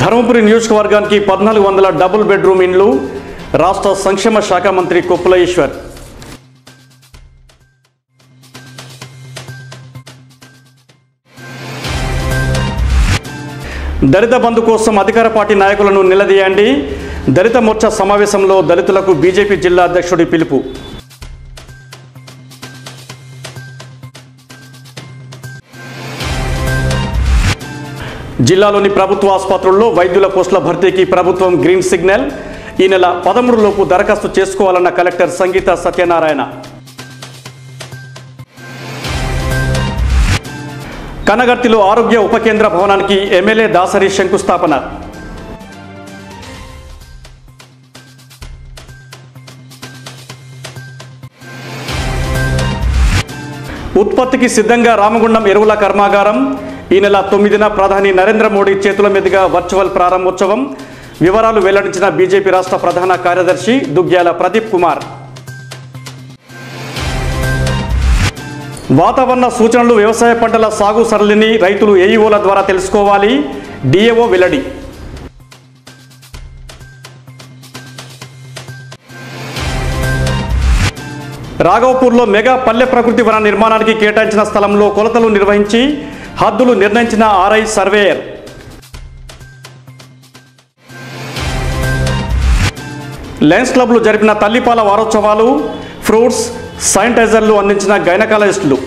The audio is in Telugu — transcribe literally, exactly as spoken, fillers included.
ధర్మపురి నియోజకవర్గానికి పద్నాలుగు వందల డబుల్ బెడ్రూమ్ ఇళ్ళు రాష్ట్ర సంక్షేమ శాఖ మంత్రి కొప్పుల ఈశ్వర్. దళిత బంధు కోసం అధికార పార్టీ నాయకులను నిలదీయండి. దళిత మోర్చా సమావేశంలో దళితులకు బీజేపీ జిల్లా అధ్యక్షుడి పిలుపు. జిల్లాలోని ప్రభుత్వ ఆసుపత్రుల్లో వైద్యుల పోస్టుల భర్తీకి ప్రభుత్వం గ్రీన్ సిగ్నల్. ఈ నెల పదమూడు లోపు దరఖాస్తు చేసుకోవాలన్న కలెక్టర్ సంగీతా సత్యనారాయణ. కనగర్తిలో ఆరోగ్య ఉప కేంద్ర భవనానికి ఎమ్మెల్యే దాసరి శంకుస్థాపన. ఉత్పత్తికి సిద్ధంగా రామగుండం ఎరువుల కర్మాగారం. ఈ నెల తొమ్మిదిన ప్రధాని నరేంద్ర మోడీ చేతుల మీదుగా వర్చువల్ ప్రారంభోత్సవం. వివరాలు వెల్లడించిన బీజేపీ రాష్ట్ర ప్రధాన కార్యదర్శి దుగ్గ్యాల ప్రదీప్ కుమార్. వాతావరణ సూచనలు వ్యవసాయ పంటల సాగు సరళిని రైతులు ఏఈఓల ద్వారా తెలుసుకోవాలి. డిఏఓ వెల్లడి. రాఘవపుర్లో మెగా పల్లె ప్రకృతి వన నిర్మాణానికి కేటాయించిన స్థలంలో కొలతలు నిర్వహించి హద్దులు నిర్ణయించిన ఆర్ఐ సర్వేయర్. లయన్స్ క్లబ్లో జరిపిన తల్లిపాల వారోత్సవాలు. ఫ్రూట్స్, శానిటైజర్లు అందించిన గైనకాలజిస్టులు.